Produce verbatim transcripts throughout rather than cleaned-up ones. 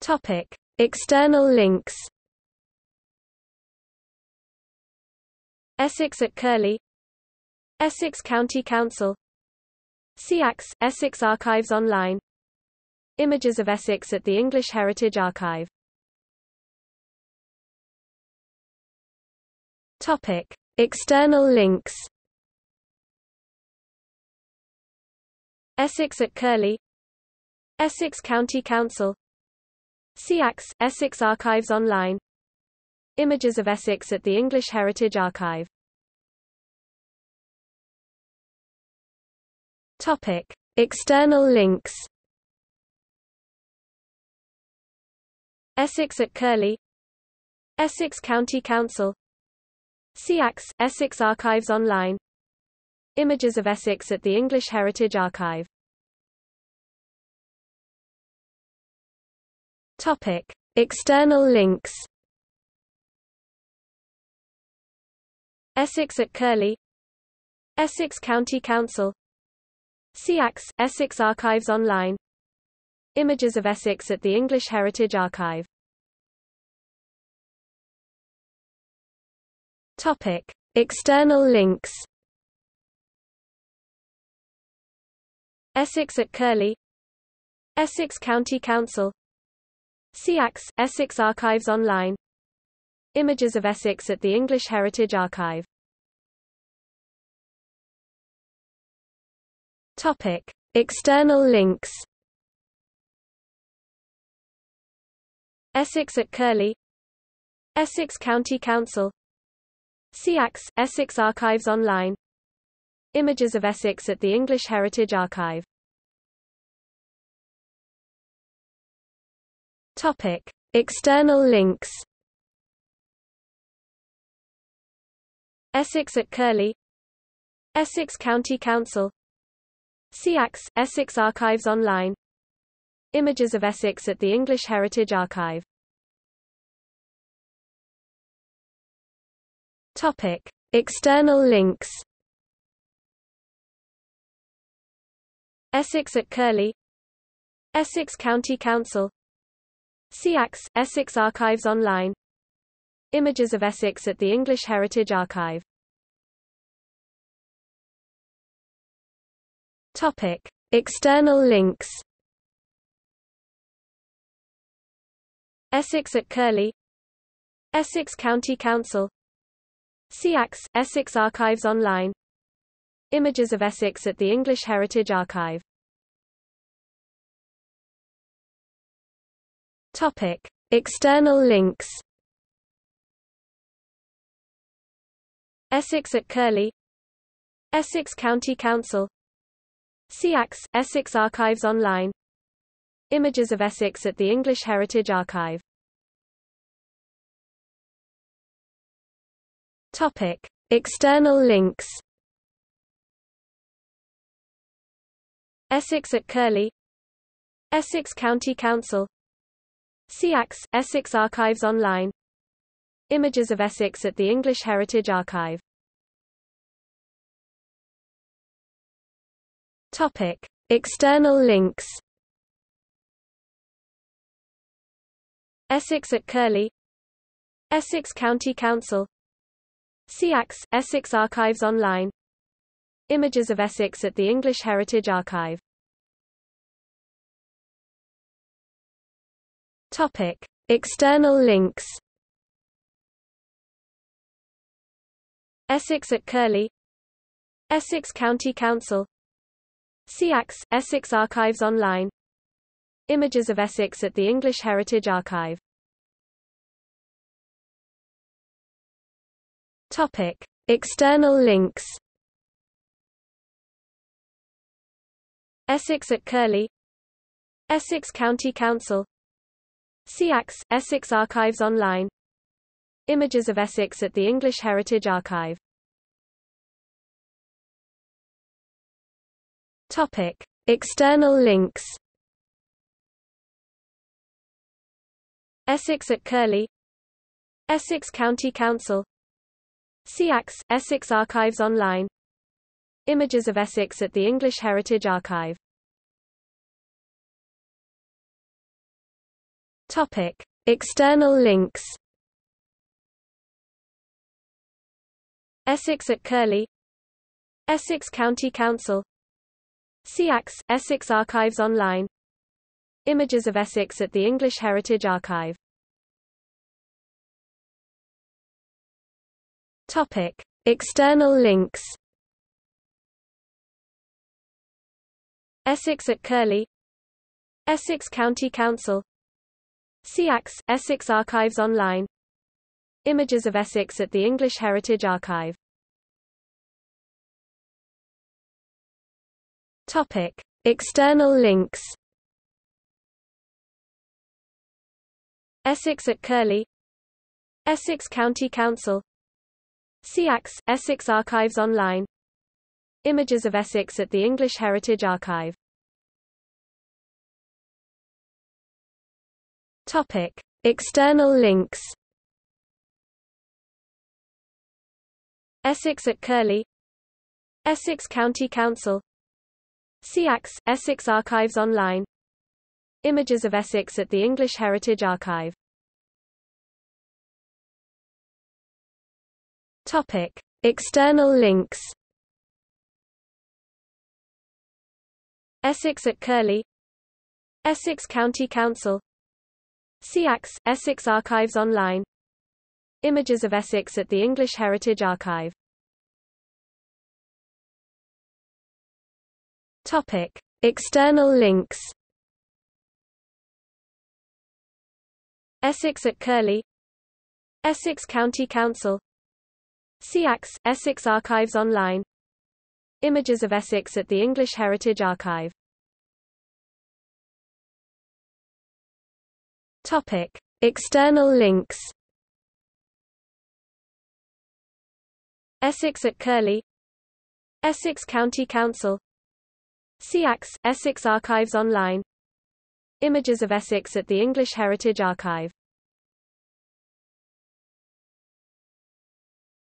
Topic: External links. Essex at Curlie, Essex County Council, Seax, Essex Archives Online, Images of Essex at the English Heritage Archive. Topic: External links. Essex at Curlie, Essex County Council, Seax, Essex Archives Online, Images of Essex at the English Heritage Archive. Topic: External links. Essex at Curlie, Essex County Council, Seax, Essex Archives Online, Images of Essex at the English Heritage Archive. Topic: External links. Essex at Curlie, Essex County Council, Seax, Essex Archives Online, Images of Essex at the English Heritage Archive. Topic: External links. Essex at Curlie, Essex County Council, Seax, Essex Archives Online, Images of Essex at the English Heritage Archive. Topic: External links. Essex at Curlie, Essex County Council, Seax, Essex Archives Online, Images of Essex at the English Heritage Archive. Topic: External links. Essex at Curlie, Essex County Council, Seax, Essex Archives Online, Images of Essex at the English Heritage Archive. Topic: External links. Essex at Curlie, Essex County Council, Seax, Essex Archives Online, Images of Essex at the English Heritage Archive. Topic: External links. Essex at Curlie, Essex County Council, Seax, Essex Archives Online, Images of Essex at the English Heritage Archive. Topic: External links. Essex at Curlie, Essex County Council, Seax, Essex Archives Online, Images of Essex at the English Heritage Archive. Topic: External links. Essex at Curlie, Essex County Council, Seax, Essex Archives Online, Images of Essex at the English Heritage Archive. Topic: External links. Essex at Curlie, Essex County Council, Seax, Essex Archives Online, Images of Essex at the English Heritage Archive. Topic: External links. Essex at Curlie, Essex County Council, Seax, Essex Archives Online, Images of Essex at the English Heritage Archive. Topic: External links. Essex at Curlie, Essex County Council, Seax, Essex Archives Online, Images of Essex at the English Heritage Archive. Topic: External links. Essex at Curlie, Essex County Council, Seax, Essex Archives Online, Images of Essex at the English Heritage Archive. Topic: External links. Essex at Curlie, Essex County Council, Seax, Essex Archives Online, Images of Essex at the English Heritage Archive. Topic: External links. Essex at Curlie, Essex County Council, Seax, Essex Archives Online, Images of Essex at the English Heritage Archive. Topic: External links. Essex at Curlie, Essex County Council, Seax, Essex Archives Online, Images of Essex at the English Heritage Archive. Topic: External links. Essex at Curlie, Essex County Council, Seax, Essex Archives Online, Images of Essex at the English Heritage Archive. Topic: External links. Essex at Curlie, Essex County Council, Seax, Essex Archives Online, Images of Essex at the English Heritage Archive. Topic: External links. Essex at Curlie, Essex County Council, Seax, Essex Archives Online, Images of Essex at the English Heritage Archive. Topic: External links. Essex at Curlie, Essex County Council, Seax, Essex Archives Online, Images of Essex at the English Heritage Archive.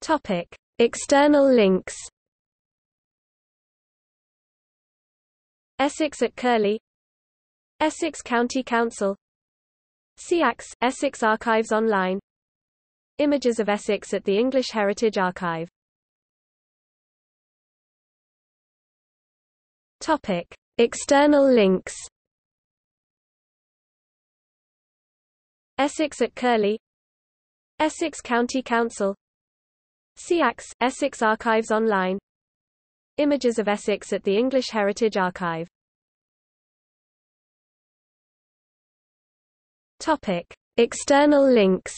Topic: External links. Essex at Curlie, Essex County Council, Seax, Essex Archives Online, Images of Essex at the English Heritage Archive. Topic: External links. Essex at Curlie, Essex County Council, Seax, Essex Archives Online, Images of Essex at the English Heritage Archive. Topic: External links.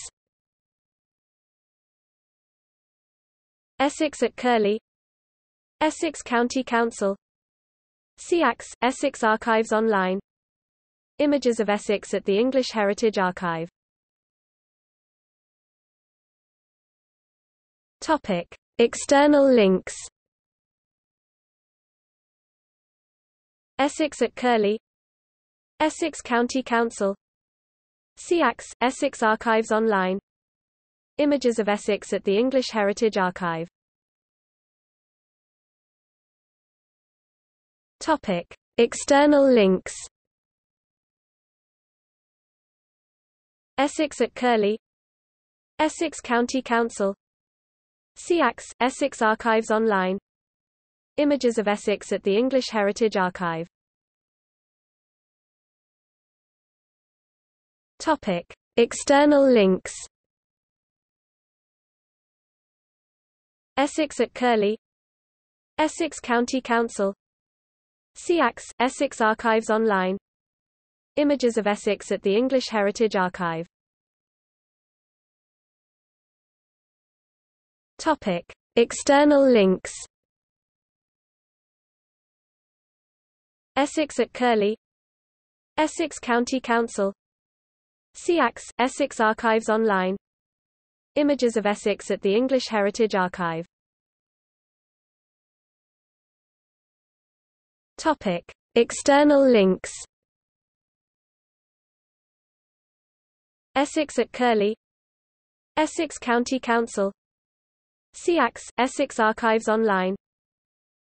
Essex at Curlie, Essex County Council, Seax, Essex Archives Online, Images of Essex at the English Heritage Archive. Topic: External links. Essex at Curlie, Essex County Council, Seax, Essex Archives Online, Images of Essex at the English Heritage Archive. Topic: External links. Essex at Curlie, Essex County Council, Seax, Essex Archives Online, Images of Essex at the English Heritage Archive. Topic: External links. Essex at Curlie, Essex County Council, Seax, Essex Archives Online, Images of Essex at the English Heritage Archive. Topic: External links. Essex at Curlie, Essex County Council, Seax, Essex Archives Online, Images of Essex at the English Heritage Archive. Topic: External links. Essex at Curlie, Essex County Council, Seax, Essex Archives Online,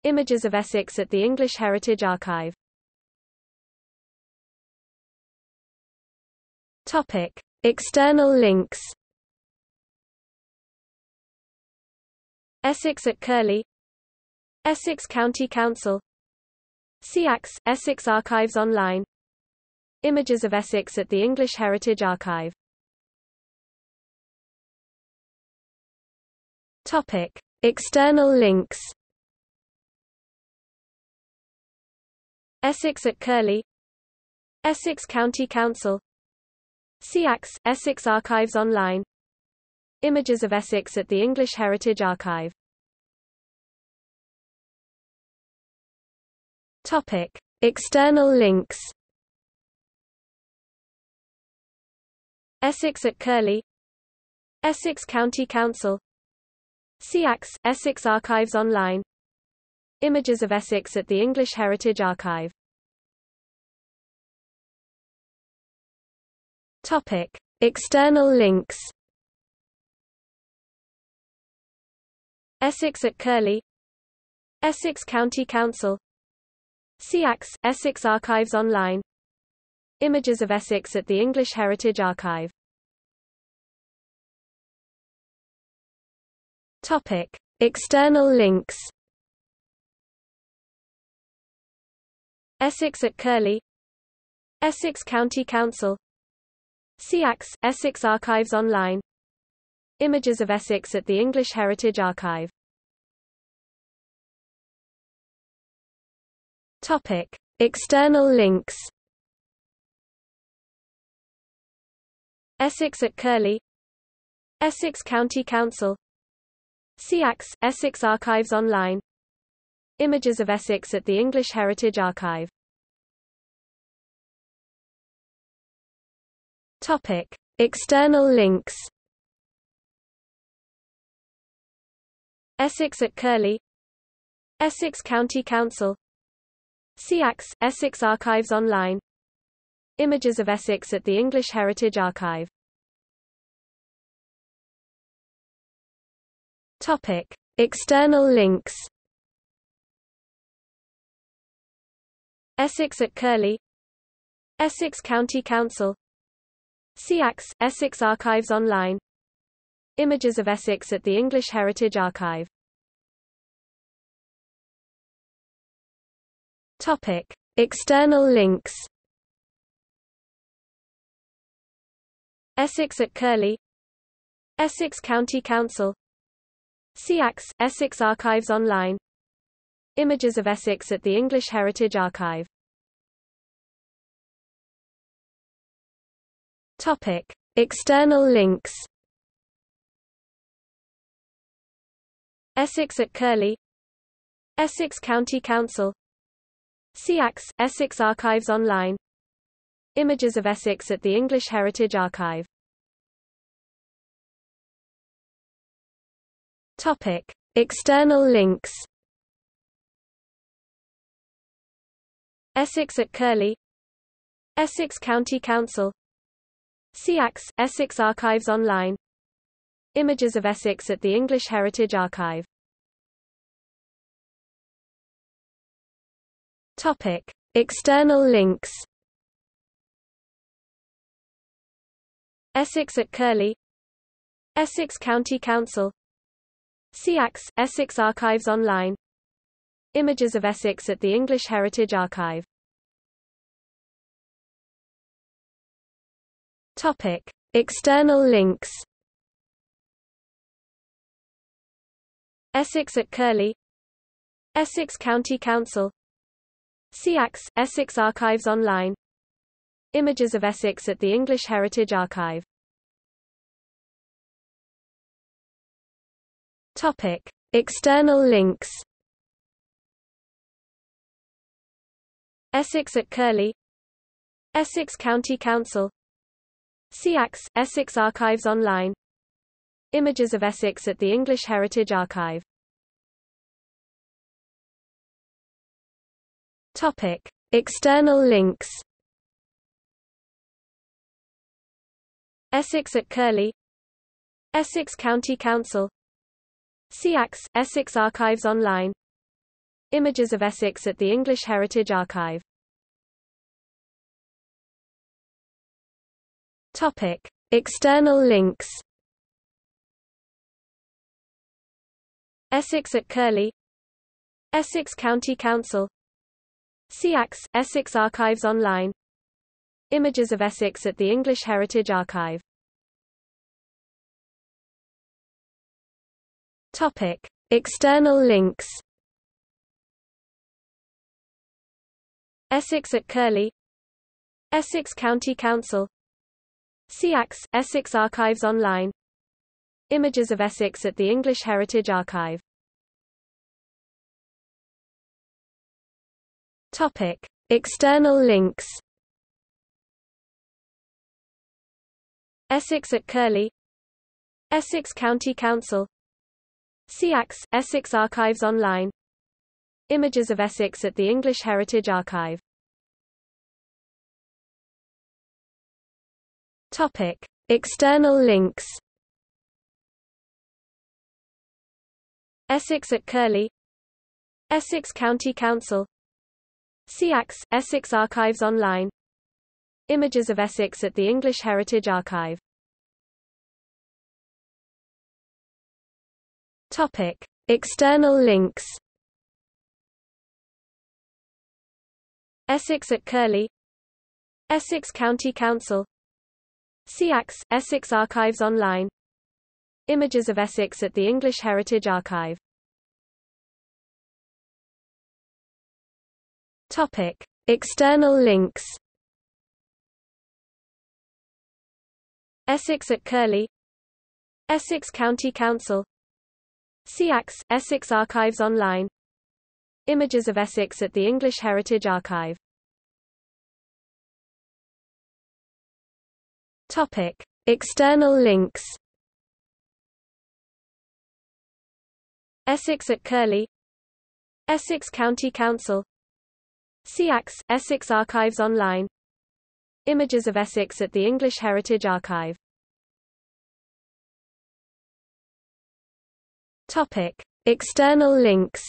Images of Essex at the English Heritage Archive. Topic: External links. Essex at Curlie, Essex County Council, Seax, Essex Archives Online, Images of Essex at the English Heritage Archive. Topic: External links. Essex at Curlie, Essex County Council, Seax, Essex Archives Online, Images of Essex at the English Heritage Archive. Topic: External links. Essex at Curlie, Essex County Council, Seax, Essex Archives Online, Images of Essex at the English Heritage Archive. Topic: External links. Essex at Curlie, Essex County Council, Seax, Essex Archives Online, Images of Essex at the English Heritage Archive. Topic: External links. Essex at Curlie, Essex County Council, Seax, Essex Archives Online, Images of Essex at the English Heritage Archive. Topic: External links. Essex at Curlie, Essex County Council, Seax, Essex Archives Online, Images of Essex at the English Heritage Archive. Topic: External links. Essex at Curlie, Essex County Council, Seax, Essex Archives Online, Images of Essex at the English Heritage Archive. Topic: External links. Essex at Curlie, Essex County Council, Seax, Essex Archives Online, Images of Essex at the English Heritage Archive. Topic: External links. Essex at Curlie, Essex County Council, Seax, Essex Archives Online, Images of Essex at the English Heritage Archive. Topic: External links. Essex at Curlie, Essex County Council, Seax, Essex Archives Online, Images of Essex at the English Heritage Archive. Topic: External links. Essex at Curlie, Essex County Council, Seax, Essex Archives Online, Images of Essex at the English Heritage Archive. Topic: External links. Essex at Curlie, Essex County Council, Seax, Essex Archives Online, Images of Essex at the English Heritage Archive. Topic: External links. Essex at Curlie, Essex County Council, Seax, Essex Archives Online, Images of Essex at the English Heritage Archive. Topic: External links. Essex at Curlie, Essex County Council, Seax, Essex Archives Online, Images of Essex at the English Heritage Archive. Topic: External links. Essex at Curlie, Essex County Council, Seax, Essex Archives Online, Images of Essex at the English Heritage Archive. External links: Essex at Curlie, Essex County Council, Seax, Essex Archives Online, Images of Essex at the English Heritage Archive. Topic: External links: Essex at Curlie, Essex County Council, Seax, Essex Archives Online, Images of Essex at the English Heritage Archive. Topic: External links: Essex at Curlie, Essex County Council, Seax, Essex Archives Online, Images of Essex at the English Heritage Archive. Topic: External links: Essex at Curlie, Essex County Council, Seax, Essex Archives Online, Images of Essex at the English Heritage Archive. Topic: External links: Essex at Curlie, Essex County Council, Seax, Essex Archives Online, Images of Essex at the English Heritage Archive. Topic: External links: Essex at Curlie, Essex County Council, Seax, Essex Archives Online, Images of Essex at the English Heritage Archive. Topic: External links: Essex at Curlie, Essex County Council, Seax, Essex Archives Online, Images of Essex at the English Heritage Archive. Topic: External links: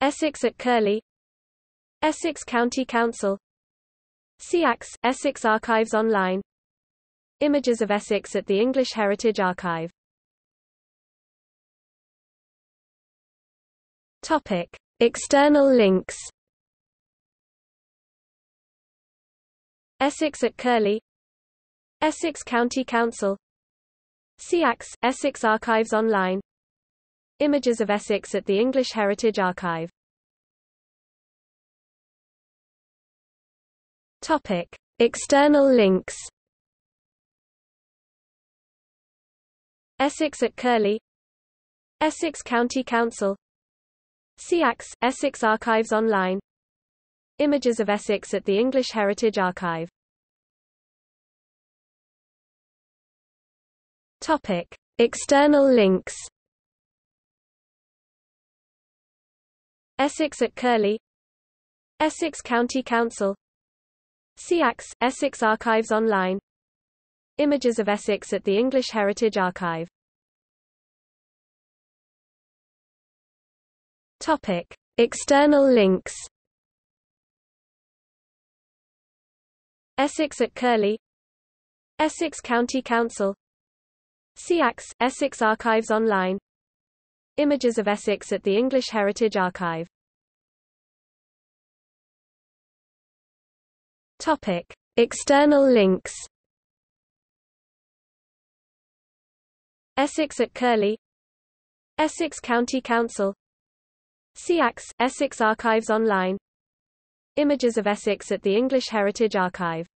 Essex at Curlie, Essex County Council, Seax, Essex Archives Online, Images of Essex at the English Heritage Archive. Topic: External links: Essex at Curlie, Essex County Council, Seax, Essex Archives Online, Images of Essex at the English Heritage Archive. Topic: External links: Essex at Curlie, Essex County Council, Seax, Essex Archives Online, Images of Essex at the English Heritage Archive. Topic: External links: Essex at Curlie, Essex County Council, Seax, Essex Archives Online, Images of Essex at the English Heritage Archive. Topic: External links: Essex at Curlie, Essex County Council, Seax, Essex Archives Online, Images of Essex at the English Heritage Archive. Topic: External links: Essex at Curlie, Essex County Council, Seax, Essex Archives Online, Images of Essex at the English Heritage Archive.